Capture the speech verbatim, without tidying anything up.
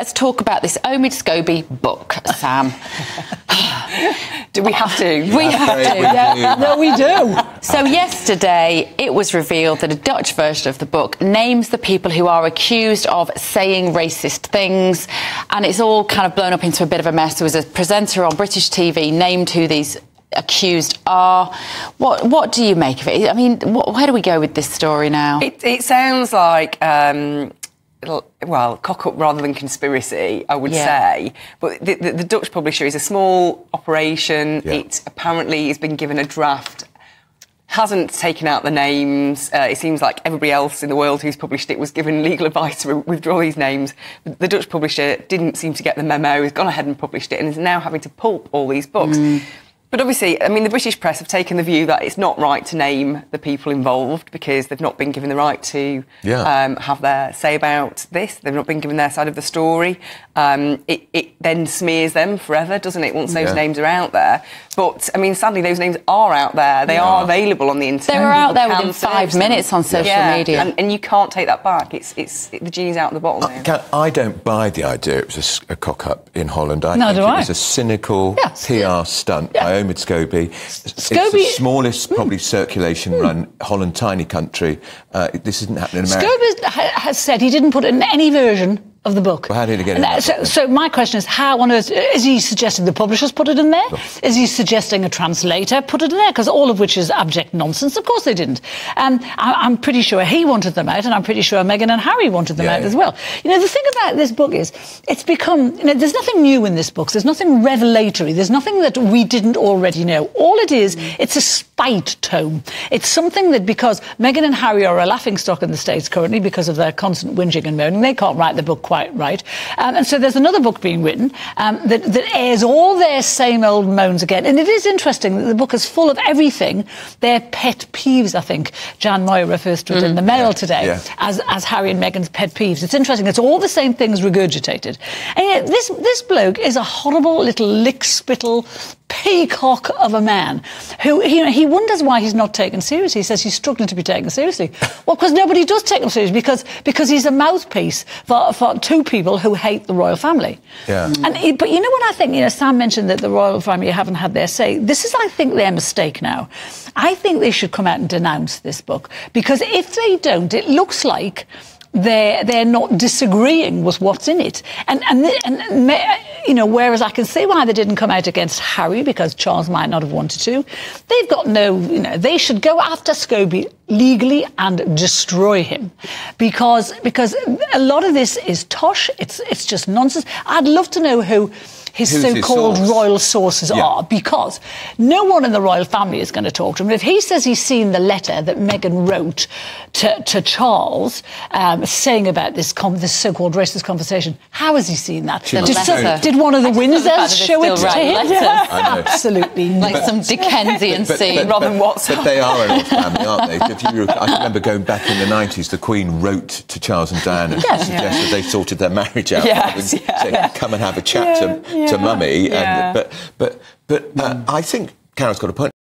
Let's talk about this Omid Scobie book, Sam. Do we have to? We That's have to. Yeah. No, we do. So yesterday, it was revealed that a Dutch version of the book names the people who are accused of saying racist things, and it's all kind of blown up into a bit of a mess. There was a presenter on British T V named who these accused are. What What do you make of it? I mean, wh where do we go with this story now? It, it sounds like. Um... Well, cock-up rather than conspiracy, I would yeah. say. But the, the, the Dutch publisher is a small operation. Yeah. It apparently has been given a draft, hasn't taken out the names. Uh, it seems like everybody else in the world who's published it was given legal advice to withdraw these names. The Dutch publisher didn't seem to get the memo, has gone ahead and published it, and is now having to pulp all these books. Mm. But obviously, I mean, the British press have taken the view that it's not right to name the people involved because they've not been given the right to yeah. um, have their say about this. They've not been given their side of the story. Um, it, it then smears them forever, doesn't it, once those yeah. names are out there? But, I mean, sadly, those names are out there. They yeah. are available on the internet. They were out there within five minutes on social yeah. media. And, and you can't take that back. It's, it's, it, the genie's out of the bottle now. I, can, I don't buy the idea it was a, a cock-up in Holland. I no, think do it I. was a cynical yes. P R stunt. Yeah. I Omid Scobie. Scobie. It's the smallest, probably, mm. circulation mm. run, Holland, tiny country. Uh, this isn't happening in America. Scobie has said he didn't put in any version of the book. Well, how did he get it? That, so, so my question is, how on earth... Is he suggesting the publishers put it in there? Look. Is he suggesting a translator put it in there? Because all of which is abject nonsense. Of course they didn't. And I, I'm pretty sure he wanted them out, and I'm pretty sure Meghan and Harry wanted them yeah, out yeah. as well. You know, the thing about this book is, it's become... You know, there's nothing new in this book. There's nothing revelatory. There's nothing that we didn't already know. All it is, it's a spite tome. It's something that, because Meghan and Harry are a laughingstock in the States currently because of their constant whinging and moaning, they can't write the book quite right. Um, and so there's another book being written um, that, that airs all their same old moans again. And it is interesting that the book is full of everything. Their pet peeves, I think. Jan Moir refers to it mm. in the Mail yeah. today yeah. as, as Harry and Meghan's pet peeves. It's interesting. It's all the same things regurgitated. And yet this, this bloke is a horrible little lick-spittle peacock of a man who, you know, he wonders why he's not taken seriously. He says he's struggling to be taken seriously. Well, because nobody does take him seriously because, because he's a mouthpiece for, for two people who hate the royal family. Yeah. And he, but you know what I think? You know, Sam mentioned that the royal family haven't had their say. This is, I think, their mistake now. I think they should come out and denounce this book because if they don't, it looks like they're, they're not disagreeing with what's in it. And, and, and, you know, whereas I can see why they didn't come out against Harry, because Charles might not have wanted to. They've got no, you know, they should go after Scobie legally and destroy him, because because a lot of this is tosh. It's it's just nonsense. I'd love to know who his so-called royal sources yeah. are, because no one in the royal family is going to talk to him. If he says he's seen the letter that Meghan wrote to, to Charles um, saying about this com this so-called racist conversation, how has he seen that? Did, so, did one of the Windsors show it to him? Yeah. Absolutely. Like but, some Dickensian but, scene. But, but, Robin but, Watson. But they are a royal family, aren't they? I remember going back in the nineties, the Queen wrote to Charles and Diana and yeah, suggested yeah. they sorted their marriage out. Yes, and yeah, said, yeah. come and have a chat yeah, to, yeah, to mummy. Yeah. And, but but, but uh, mm. I think Carol's got a point.